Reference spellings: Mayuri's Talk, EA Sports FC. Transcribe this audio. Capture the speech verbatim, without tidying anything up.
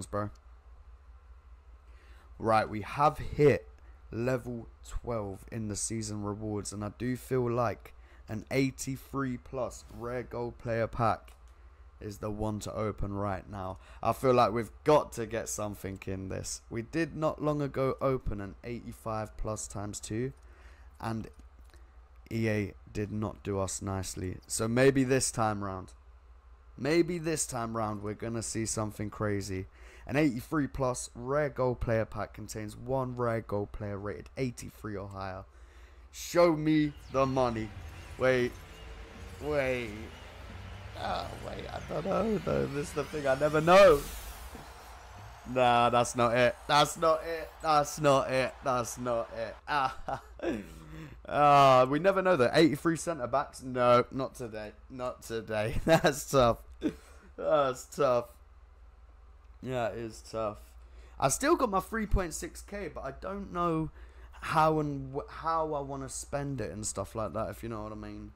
ones, bro. Right, we have hit level twelve in the season rewards, and I do feel like an eighty-three plus rare gold player pack is the one to open right now. I feel like we've got to get something in this. We did not long ago open an eighty-five plus times two, and E A did not do us nicely. So maybe this time round, maybe this time round we're gonna see something crazy. An eighty-three plus rare gold player pack contains one rare gold player rated eighty-three or higher. Show me the money. Wait, wait. Oh, wait, I don't know, though. This is the thing I never know. Nah, that's not it. That's not it. That's not it. That's not it. Ah, ah, we never know, though. eighty-three centre-backs? No, not today. Not today. That's tough. That's tough. Yeah, it is tough. I still got my three point six K, but I don't know how and w how I want to spend it and stuff like that, if you know what I mean.